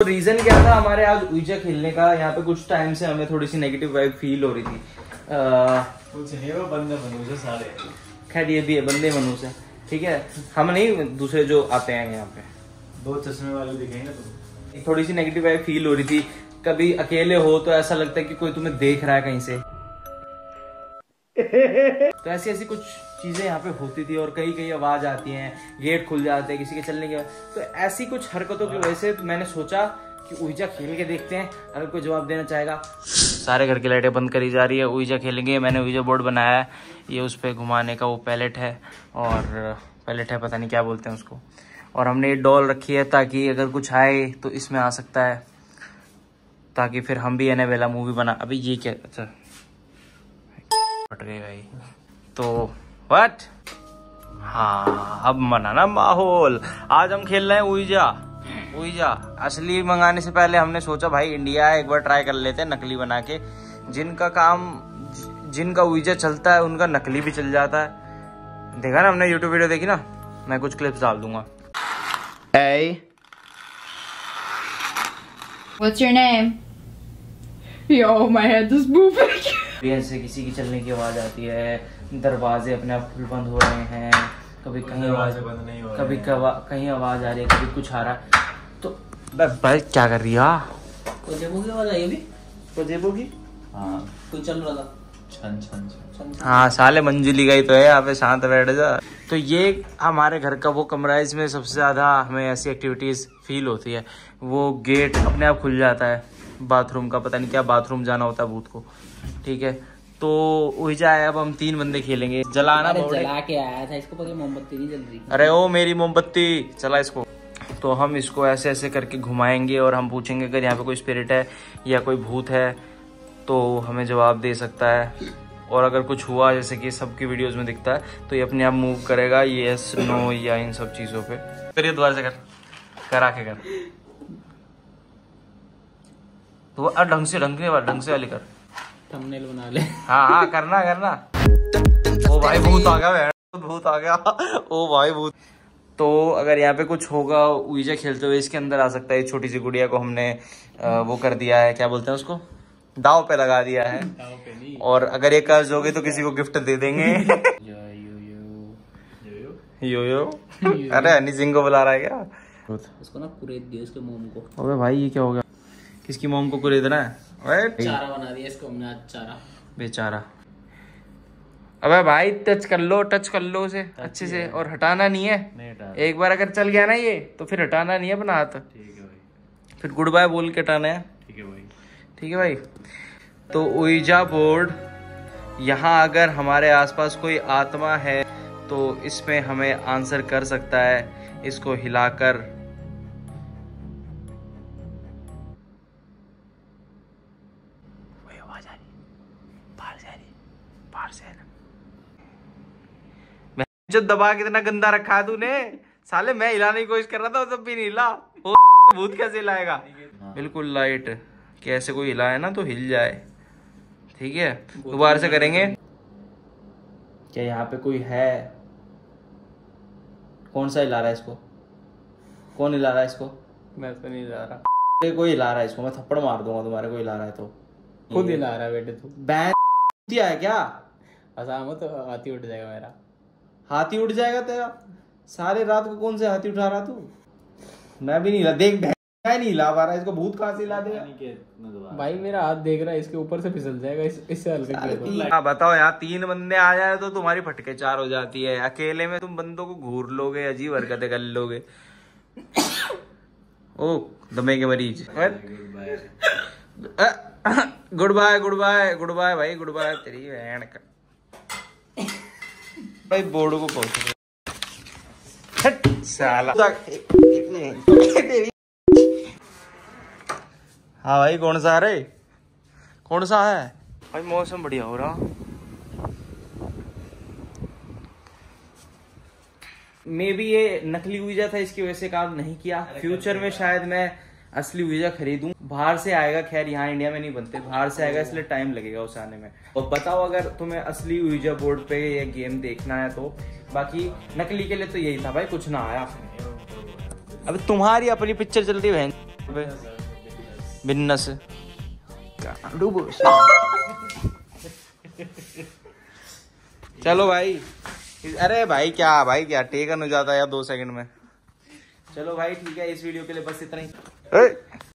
तो रीजन क्या था हमारे आज उइजा खेलने का। यहाँ पे कुछ टाइम से हमें थोड़ी सी नेगेटिव वाइब फील हो रही थी। कुछ है वो बंदे मनुष्य सारे। खैर ये भी है बंदे मनुष्य, ठीक है। हम नहीं, दूसरे जो आते हैं यहाँ पे दो चश्मे वाले दिखे ना, तो थोड़ी सी नेगेटिव वाइब फील हो रही थी। कभी अकेले हो तो ऐसा लगता है कि कोई तुम्हें देख रहा है कहीं से। तो ऐसी ऐसी कुछ चीजें यहाँ पे होती थी और कई कई आवाज आती हैं, गेट खुल जाते हैं किसी के चलने के। तो ऐसी कुछ हरकतों की वजह से तो मैंने सोचा कि उइजा खेल के देखते हैं, अगर कोई जवाब देना चाहेगा। सारे घर की लाइटें बंद करी जा रही है, उइजा खेलेंगे। मैंने उइजा बोर्ड बनाया है, ये उस पर घुमाने का वो पैलेट है, और पैलेट है पता नहीं क्या बोलते हैं उसको। और हमने ये डॉल रखी है ताकि अगर कुछ आए तो इसमें आ सकता है, ताकि फिर हम भी एनाबेला मूवी बना। अभी ये क्या, अच्छा फट गई भाई। तो व्हाट, हाँ अब मनाना माहौल। आज हम खेल रहे हैं उइजा। उइजा असली मंगाने से पहले हमने सोचा भाई इंडिया एक बार ट्राई कर लेते हैं नकली बना के। जिनका उइजा चलता है उनका नकली भी चल जाता है। देखा ना, हमने YouTube वीडियो देखी ना, मैं कुछ क्लिप्स डाल दूंगा। Hey. What's your name? Yo, my head is moving. ऐसे किसी की चलने की आवाज आती है, दरवाजे अपने आप खुल बंद हो रहे हैं, कभी कहीं आवाज बंद नहीं हो रही, कभी कहीं आवाज आ रही है, कभी कुछ आ रहा है। तो भाई क्या कर रही है? कोजेबो की आवाज आई अभी, कोजेबो की। हाँ कोई चल रहा था, छन छन छन। हाँ साले मंजुली गई तो है, यहाँ पे शांत बैठ जा। तो ये हमारे घर का वो कमरा है, इसमें सबसे ज्यादा हमें ऐसी एक्टिविटीज फील होती है। वो गेट अपने आप खुल जाता है बाथरूम का, पता नहीं क्या बाथरूम जाना होता है भूत को, ठीक है। तो उइजा है, अब हम तीन बंदे खेलेंगे। जलाना जला के आया था इसको, पता मोमबत्ती नहीं जल रही। अरे ओ मेरी मोमबत्ती चला इसको। तो हम इसको ऐसे ऐसे करके घुमाएंगे और हम पूछेंगे अगर यहाँ पे कोई स्पिरिट है या कोई भूत है तो हमें जवाब दे सकता है। और अगर कुछ हुआ जैसे कि सबकी वीडियोस में दिखता है तो ये अपने आप मूव करेगा, ये यस नो या इन सब चीज़ों पे। फिर ये दोबारा से करा के कर, तो ढंग से वाली कर, थंबनेल बना ले। हाँ हाँ करना करना। ओ भाई भूत आ गया, भूत आ गया, ओ भाई भूत। तो अगर यहाँ पे कुछ होगा उइजा खेलते हुए इसके अंदर आ सकता है। छोटी सी गुड़िया को हमने वो कर दिया है, क्या बोलते हैं उसको, दाव पे लगा दिया है। और अगर ये कर्ज होगी तो किसी को गिफ्ट दे देंगे। यो अरे हनी सिंह को बुला रहा है क्या उसको ना, कुरेद दिया इसके मोम को। अबे भाई ये क्या हो गया, किसकी मोम को कुरेदना है? चारा बना दिया इसको हमने आज, चारा बेचारा। अबे भाई टच कर लो उसे अच्छे से, और हटाना नहीं है। नहीं एक बार अगर चल गया ना ये तो फिर हटाना नहीं है अपना हाथ, ठीक है भाई। फिर गुड बाय बोल के हटाना है, ठीक है भाई, ठीक है भाई। तो उइजा बोर्ड, यहाँ अगर हमारे आसपास कोई आत्मा है तो इसमें हमें आंसर कर सकता है। इसको हिलाकर जो दबा कितना गंदा रखा है तूने साले। मैं हिलाने की कोशिश कर रहा था तब भी नहीं हिला। भूत कैसे हिलाएगा? बिल्कुल लाइट कि ऐसे कोई हिलाए ना तो हिल जाए, ठीक है। दोबारा से करेंगे। क्या यहाँ पे कोई है? कौन सा हिला रहा है इसको? कौन हिला रहा है इसको? मैं तो नहीं हिला रहा। कोई हिला रहा है इसको, मैं थप्पड़ मार दूंगा तुम्हारे को हिला रहा है तो। खुद हिला रहा है बेटे तू। बैन है क्या? तो हाथी उठ जाएगा मेरा, हाथी उठ जाएगा तेरा। सारे रात को कौन से हाथी उठा रहा तू? मैं भी नहीं हिला, देख मैं नहीं हिला पा रहा इसको, भूत कहाँ से हिला देगा भाई। मेरा हाथ देख रहा है, इसके ऊपर से फिसल जाएगा। इससे हल्का बताओ, यहाँ तीन बंदे आ जाए तो तुम्हारी फटके चार हो जाती है। अकेले में तुम बंदों को घूर लोगे, अजीब हरकतें कर लोगे। ओ दमे के मरीज, गुड बाय भाई, गुड बाय तेरी बहन का भाई। बोर्ड को पहुंच साला। हाँ भाई कौन सा है, कौन सा है भाई? मौसम बढ़िया हो रहा। मे बी ये नकली उइजा था, इसकी वजह से काम नहीं किया। फ्यूचर में शायद मैं असली उइजा खरीदूं। बाहर से आएगा, खैर यहाँ इंडिया में नहीं बनते, बाहर से आएगा इसलिए टाइम लगेगा उस आने में। और बताओ अगर तुम्हें असली उइजा बोर्ड पे ये गेम देखना है तो। बाकी नकली के लिए तो यही था भाई, कुछ ना आया। अब तुम्हारी अपनी पिक्चर चल रही है पे बिन्नस चलो भाई, अरे भाई क्या टेकन हो जाता है यार 2 सेकंड में। चलो भाई ठीक है, इस वीडियो के लिए बस इतना ही।